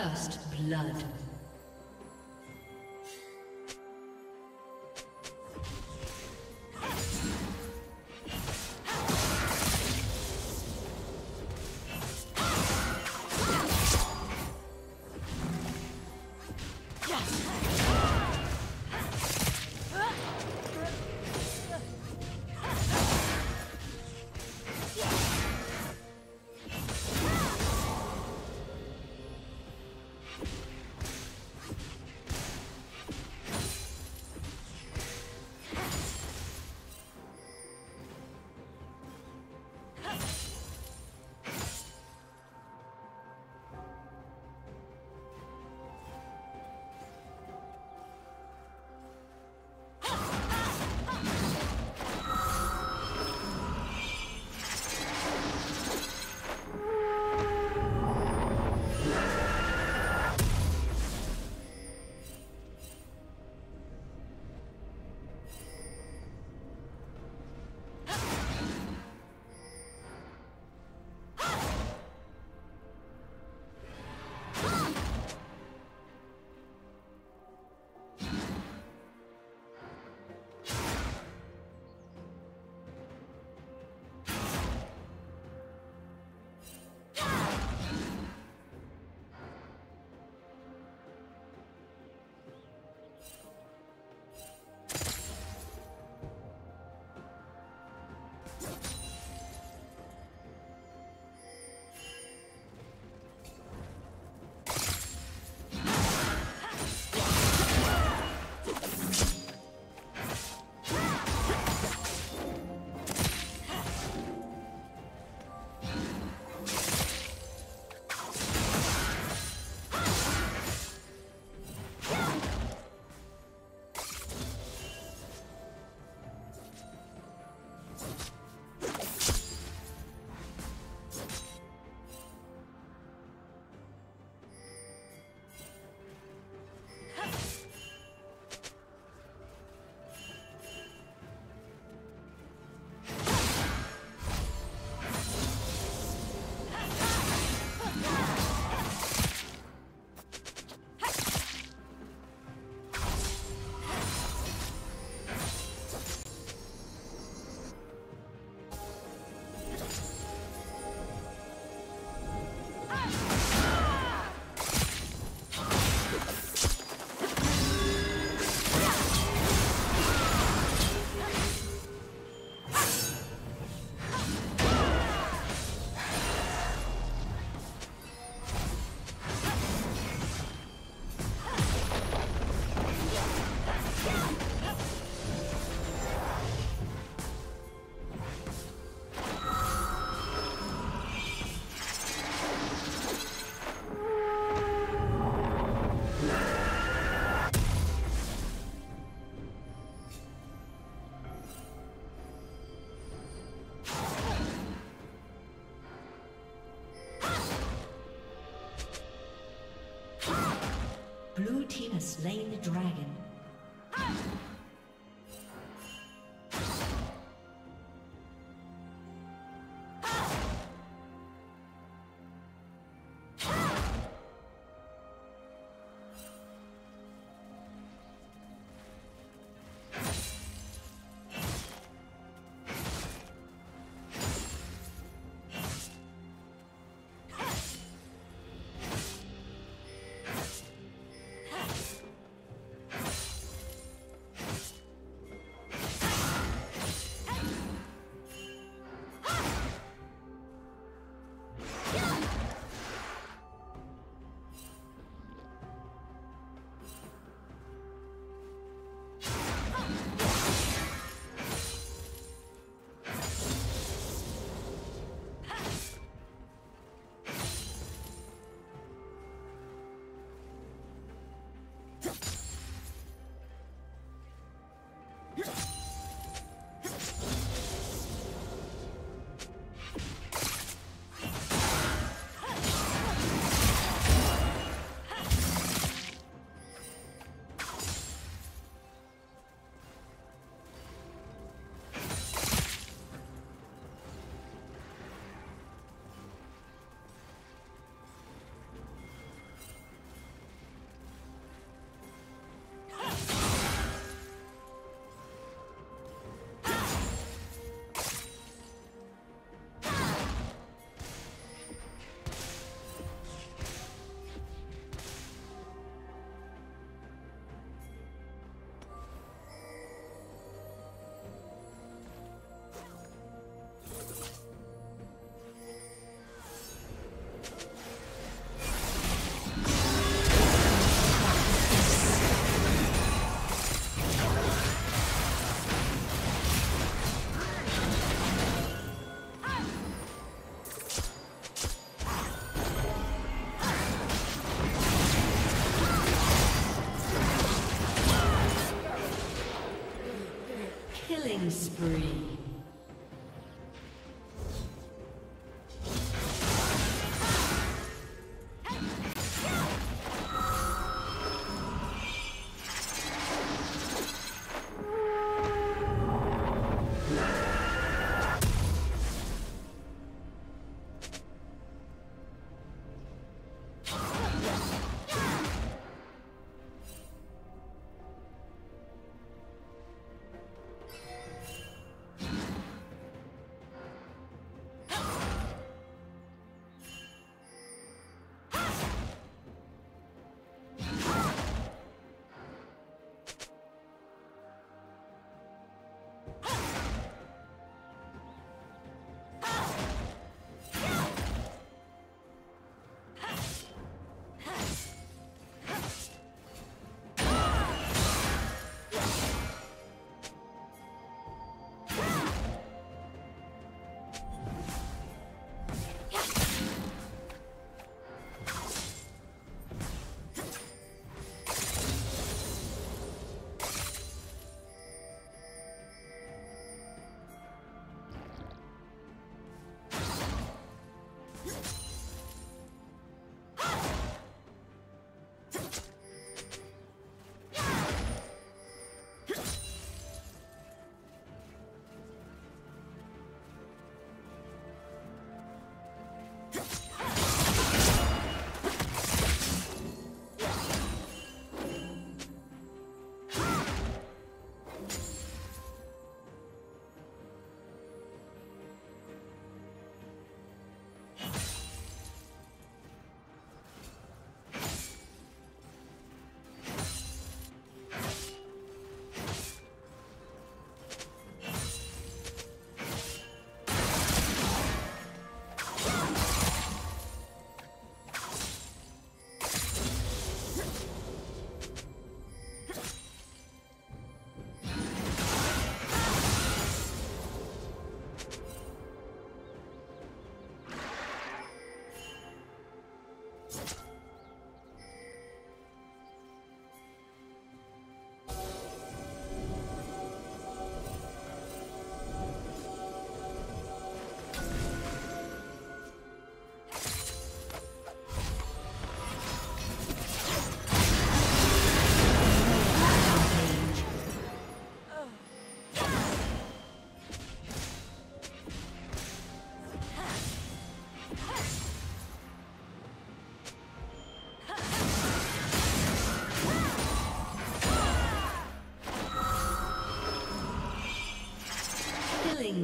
First blood. Slain the dragon. spree.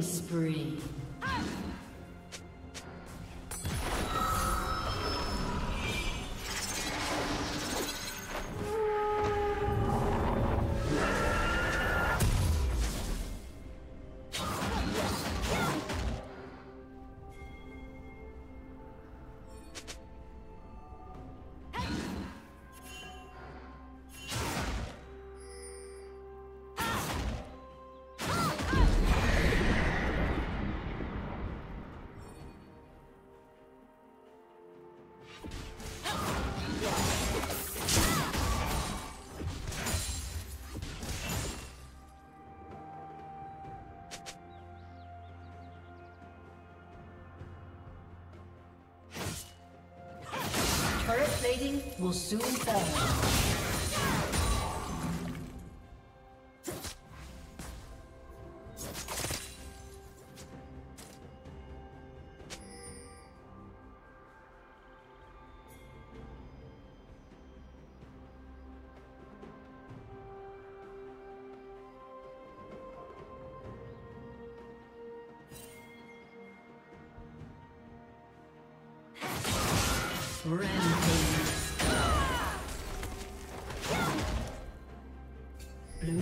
Spree. Turret plating will soon fall. Blue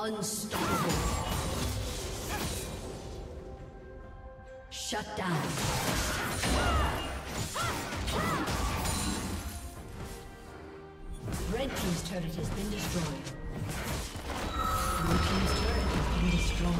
Unstoppable. Shut down. Red team's turret has been destroyed. Blue team's turret has been destroyed.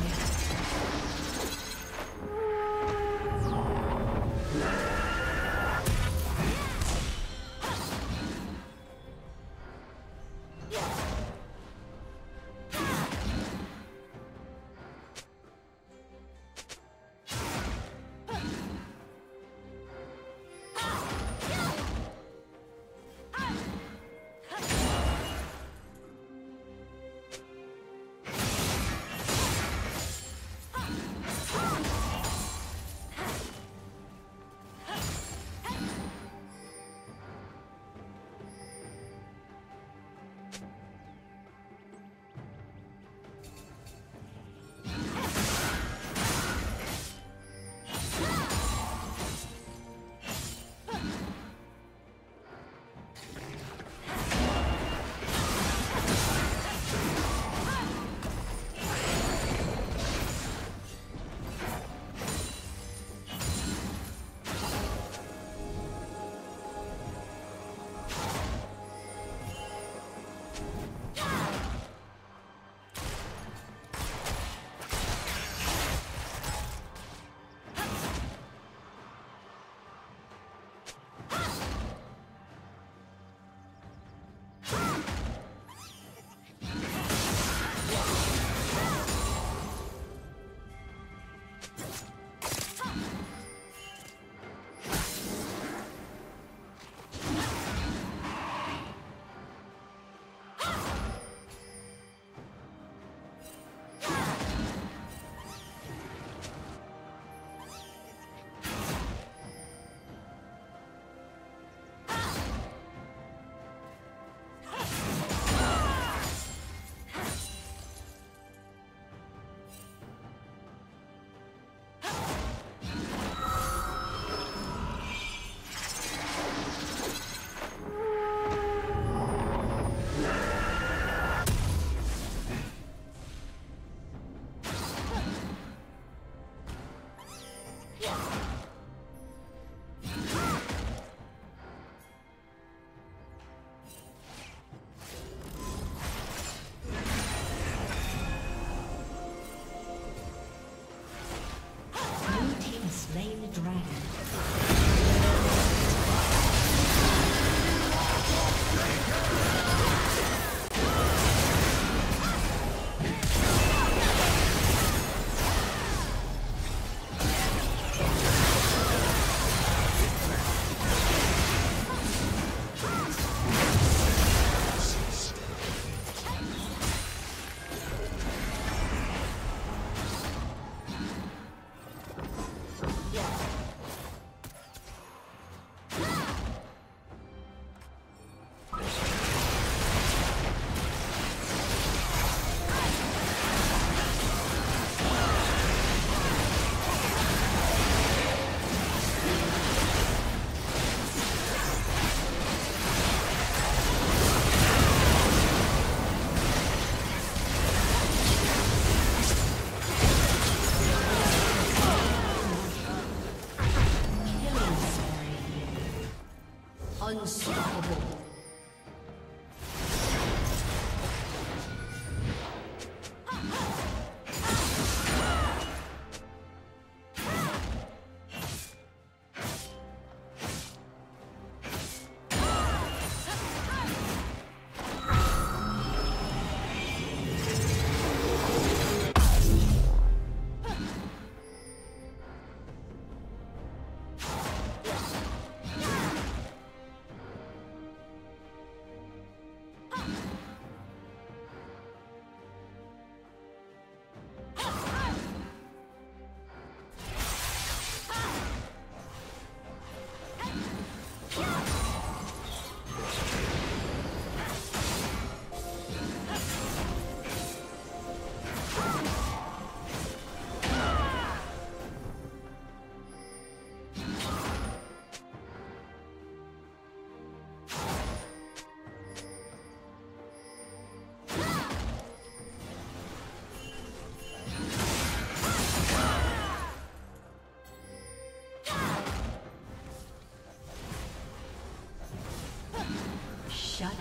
Shut down.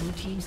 Blue team's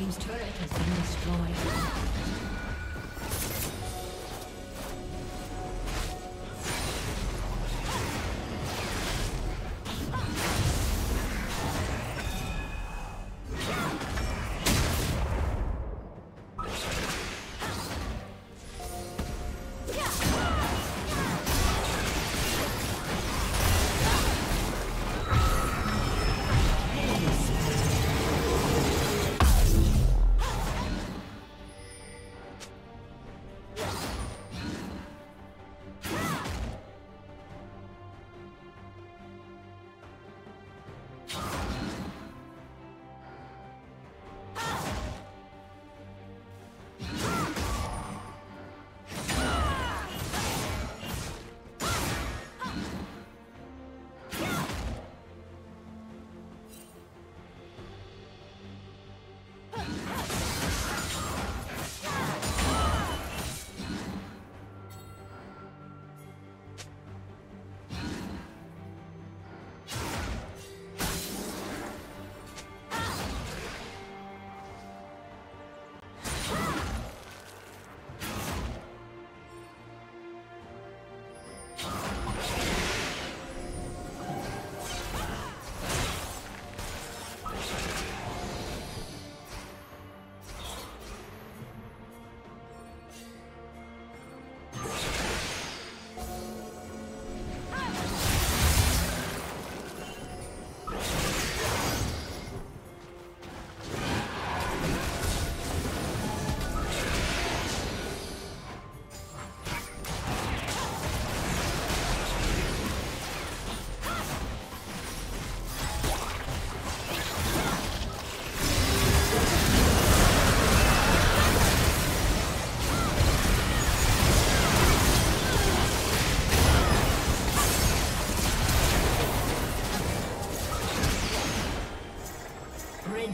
Team's turret has been destroyed.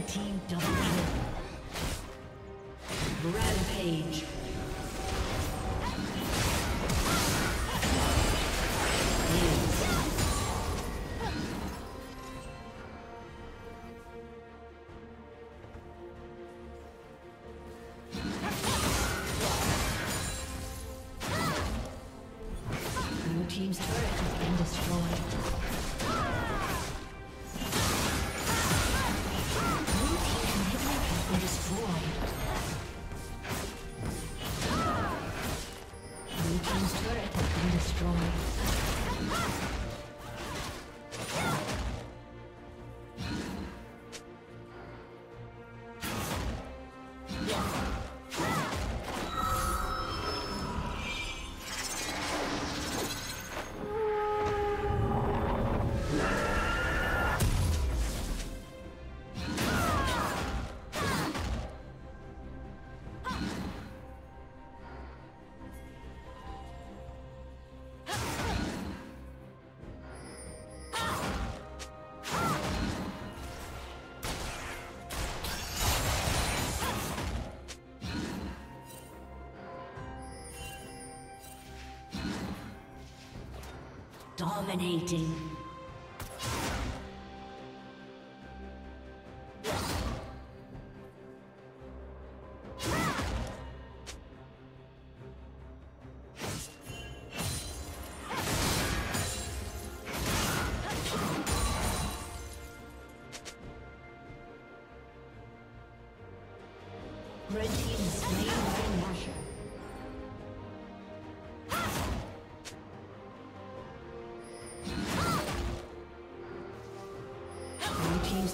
Team double kill. Rampage. Blue team's turret has been destroyed. Dominating. Red team slain Green Asher. team's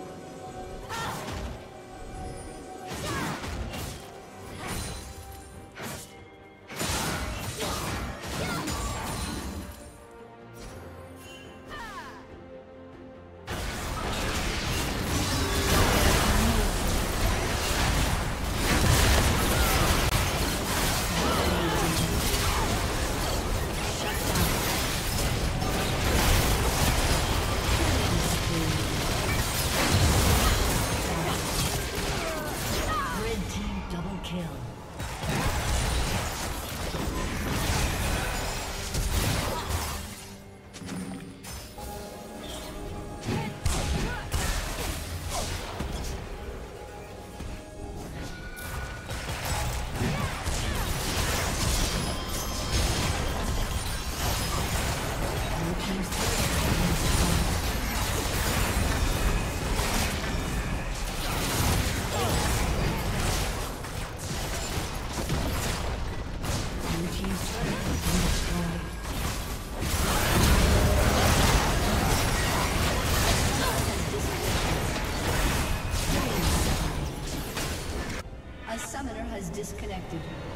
Disconnected.